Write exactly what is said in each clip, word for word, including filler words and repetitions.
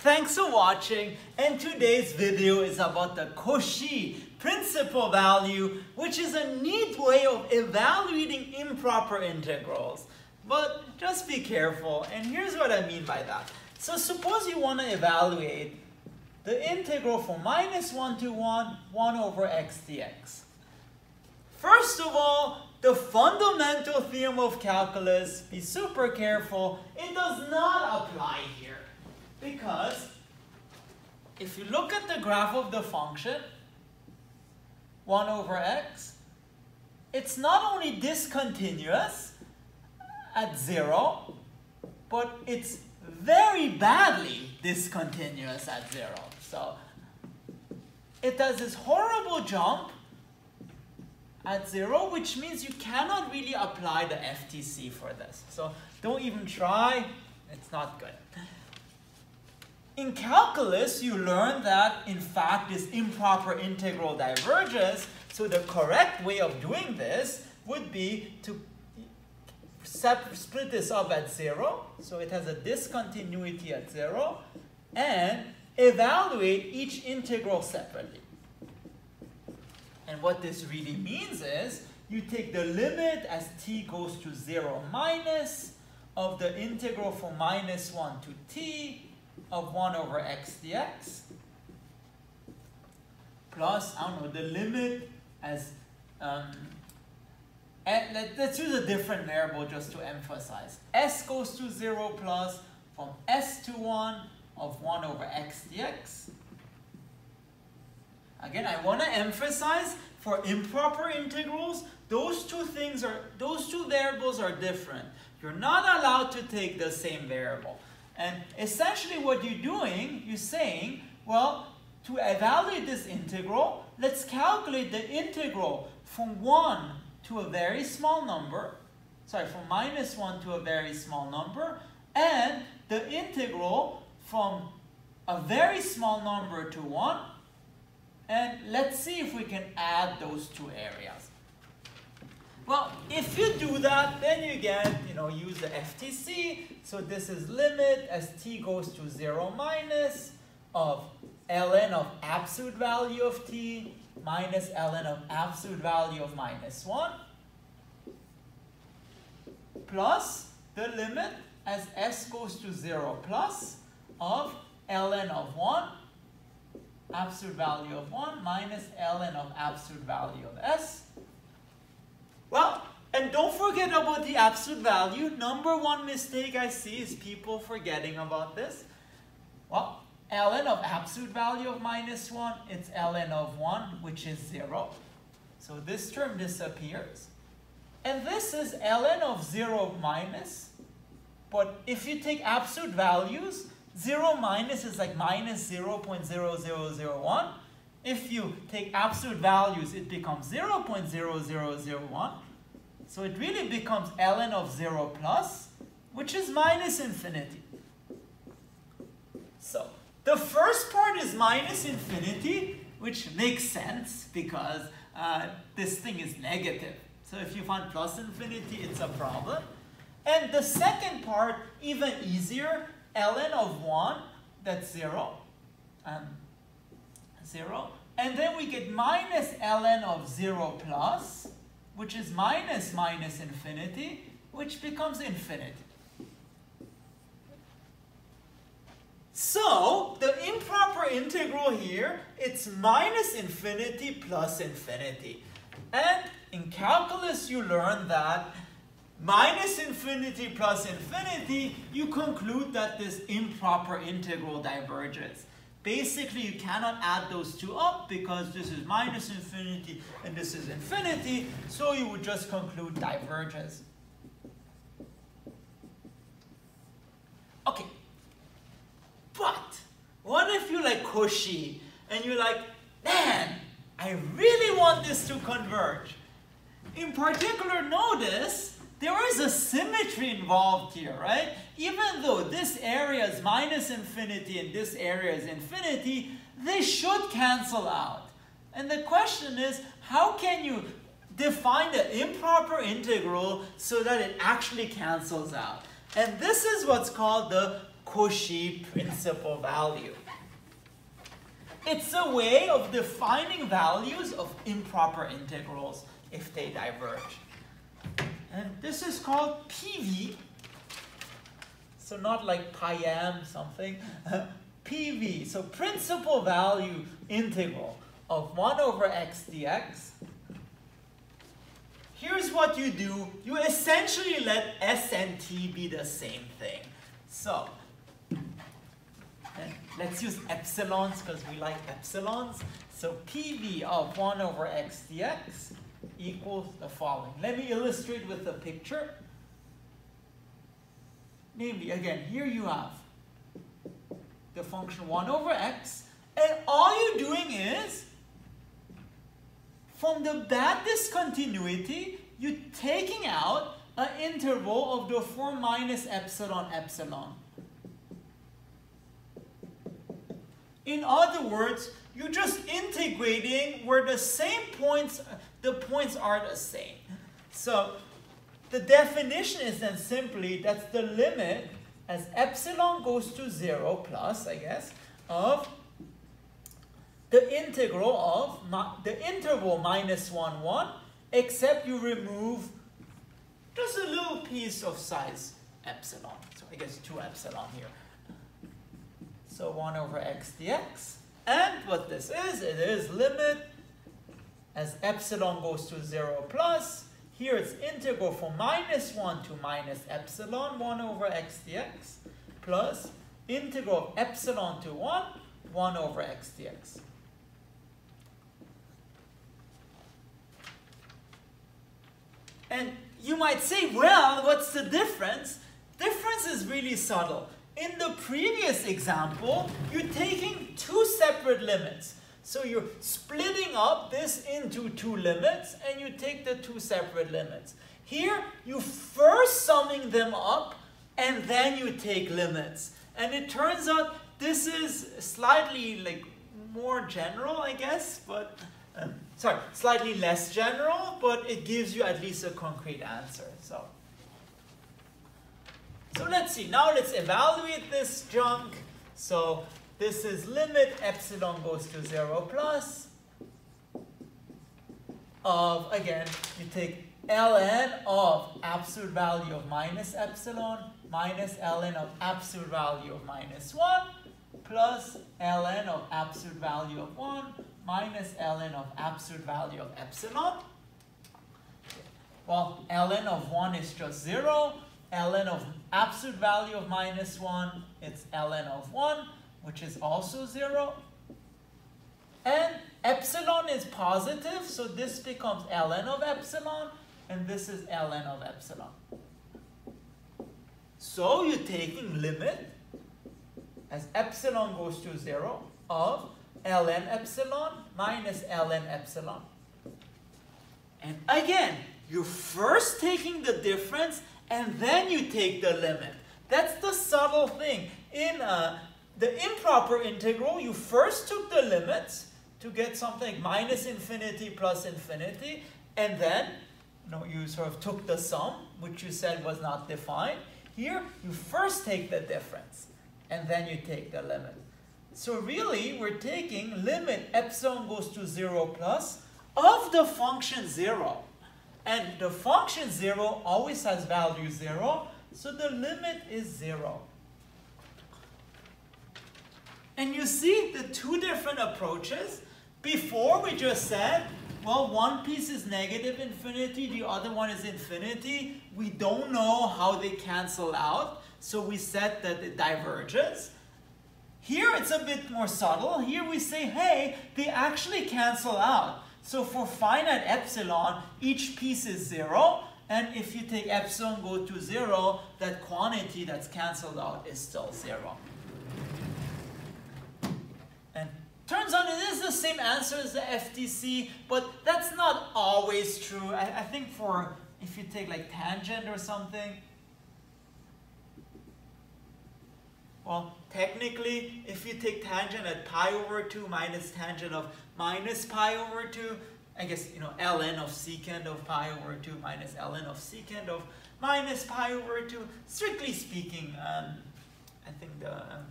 Thanks for watching, and today's video is about the Cauchy principal value, which is a neat way of evaluating improper integrals. But just be careful, and here's what I mean by that. So suppose you want to evaluate the integral from minus one to one, one over x dx. First of all, the fundamental theorem of calculus, be super careful, it does not apply here. Because if you look at the graph of the function, one over x, it's not only discontinuous at zero, but it's very badly discontinuous at zero. So it does this horrible jump at zero, which means you cannot really apply the F T C for this. So don't even try, it's not good. In calculus, you learn that, in fact, this improper integral diverges, so the correct way of doing this would be to split this up at zero, so it has a discontinuity at zero, and evaluate each integral separately. And what this really means is, you take the limit as t goes to zero minus of the integral from minus one to t, of one over x dx, plus, I don't know, the limit as, um, and let, let's use a different variable just to emphasize. S goes to zero plus from s to one of one over x dx. Again, I want to emphasize for improper integrals, those two things are, those two variables are different. You're not allowed to take the same variable. And essentially what you're doing, you're saying, well, to evaluate this integral, let's calculate the integral from one to a very small number, sorry, from minus one to a very small number, and the integral from a very small number to one, and let's see if we can add those two areas. Well, if you do that, then you get, you know, use the F T C. So this is limit as t goes to zero minus of ln of absolute value of t minus ln of absolute value of minus one plus the limit as s goes to zero plus of ln of one, absolute value of one minus ln of absolute value of s. Well, and don't forget about the absolute value. Number one mistake I see is people forgetting about this. Well, ln of absolute value of minus one, it's ln of one, which is zero. So this term disappears. And this is ln of zero minus, but if you take absolute values, zero minus is like minus zero point zero zero zero one. If you take absolute values, it becomes zero point zero zero zero one. So it really becomes ln of zero plus, which is minus infinity. So the first part is minus infinity, which makes sense because uh, this thing is negative. So if you find plus infinity, it's a problem. And the second part, even easier, ln of one, that's zero. Um, zero, and then we get minus ln of zero plus, which is minus minus infinity, which becomes infinity. So the improper integral here, it's minus infinity plus infinity. And in calculus, you learn that minus infinity plus infinity, you conclude that this improper integral diverges. Basically, you cannot add those two up because this is minus infinity and this is infinity, so you would just conclude diverges. Okay, but what if you like Cauchy and you're like, man, I really want this to converge. In particular, notice there is a symmetry involved here, right? Even though this area is minus infinity and this area is infinity, they should cancel out. And the question is, how can you define the improper integral so that it actually cancels out? And this is what's called the Cauchy principal value. It's a way of defining values of improper integrals if they diverge. And this is called P V. So not like pi m something. P V, so principal value integral of one over x dx. Here's what you do. You essentially let s and t be the same thing. So let's use epsilons because we like epsilons. So P V of one over x dx equals the following. Let me illustrate with a picture. Namely, again, here you have the function one over x, and all you're doing is, from the bad discontinuity, you're taking out an interval of the form minus epsilon epsilon. In other words, you're just integrating where the same points, the points are the same. So the definition is then simply that's the limit as epsilon goes to zero plus, I guess, of the integral of the interval minus one, one, except you remove just a little piece of size epsilon. So I guess two epsilon here. So one over x dx. And what this is, it is limit as epsilon goes to zero plus. Here it's integral from minus one to minus epsilon, one over x dx, plus integral of epsilon to one, one over x dx. And you might say, well, what's the difference? Difference is really subtle. In the previous example, you're taking two separate limits. So you're splitting up this into two limits, and you take the two separate limits. Here, you're first summing them up, and then you take limits. And it turns out this is slightly like more general, I guess, but um, sorry, slightly less general, but it gives you at least a concrete answer. So. So let's see, now let's evaluate this junk. So this is limit epsilon goes to zero plus of, again, you take ln of absolute value of minus epsilon minus ln of absolute value of minus one plus ln of absolute value of one minus ln of absolute value of epsilon. Well, ln of one is just zero. Ln of absolute value of minus one, it's ln of one, which is also zero. And epsilon is positive, so this becomes ln of epsilon, and this is ln of epsilon. So you're taking limit as epsilon goes to zero of ln epsilon minus ln epsilon. And again, you're first taking the difference and then you take the limit. That's the subtle thing. In uh, the improper integral, you first took the limits to get something minus infinity plus infinity, and then you know, you sort of took the sum, which you said was not defined. Here, you first take the difference, and then you take the limit. So really, we're taking limit epsilon goes to zero plus of the function zero. And the function zero always has value zero, so the limit is zero. And you see the two different approaches. Before we just said, well, one piece is negative infinity, the other one is infinity. We don't know how they cancel out, so we said that it diverges. Here it's a bit more subtle. Here we say, hey, they actually cancel out. So for finite epsilon, each piece is zero, and if you take epsilon go to zero, that quantity that's canceled out is still zero. And turns out it is the same answer as the F T C, but that's not always true. I, I think for, if you take like tangent or something, well, technically, if you take tangent at pi over two minus tangent of minus pi over two, I guess, you know, ln of secant of pi over two minus ln of secant of minus pi over two, strictly speaking, um, I think the um,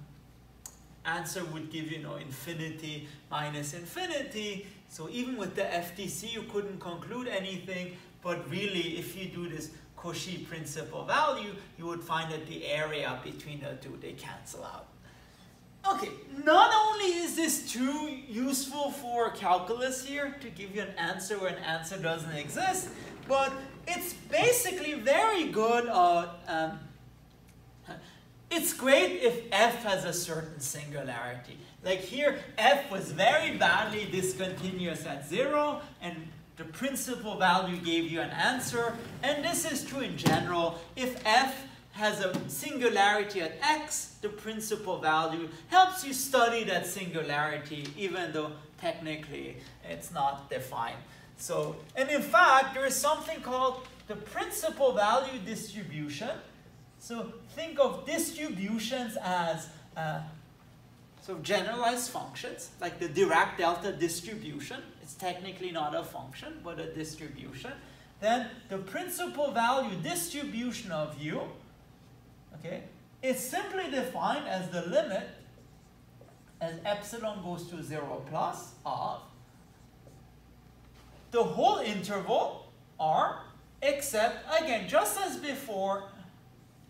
answer would give, you know, infinity minus infinity. So even with the F T C, you couldn't conclude anything. But really, if you do this Cauchy principal value, you would find that the area between the two, they cancel out. Okay, not only is this true useful for calculus here to give you an answer where an answer doesn't exist, but it's basically very good. Uh, um, it's great if f has a certain singularity. Like here, f was very badly discontinuous at zero, and the principal value gave you an answer. And this is true in general. If f has a singularity at x, the principal value helps you study that singularity, even though technically it's not defined. So, and in fact, there is something called the principal value distribution. So think of distributions as uh, so generalized functions, like the Dirac delta distribution. It's technically not a function, but a distribution. Then the principal value distribution of u, okay, is simply defined as the limit as epsilon goes to zero plus of the whole interval R, except, again, just as before,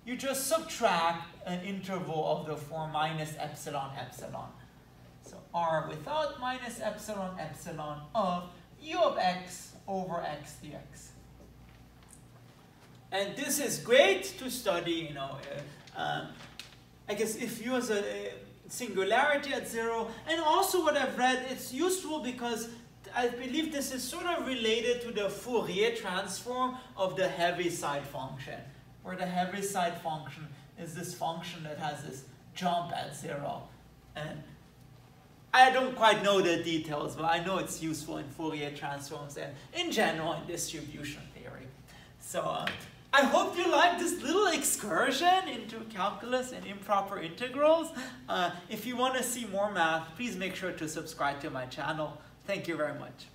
you just subtract an interval of the form minus epsilon epsilon. So R without minus epsilon epsilon of u of x over x dx. And this is great to study, you know, uh, um, I guess if u has a singularity at zero. And also what I've read, it's useful because I believe this is sort of related to the Fourier transform of the Heaviside function, where the Heaviside function is this function that has this jump at zero. And I don't quite know the details, but I know it's useful in Fourier transforms and in general in distribution theory. So uh, I hope you like this little excursion into calculus and improper integrals. Uh, if you want to see more math, please make sure to subscribe to my channel. Thank you very much.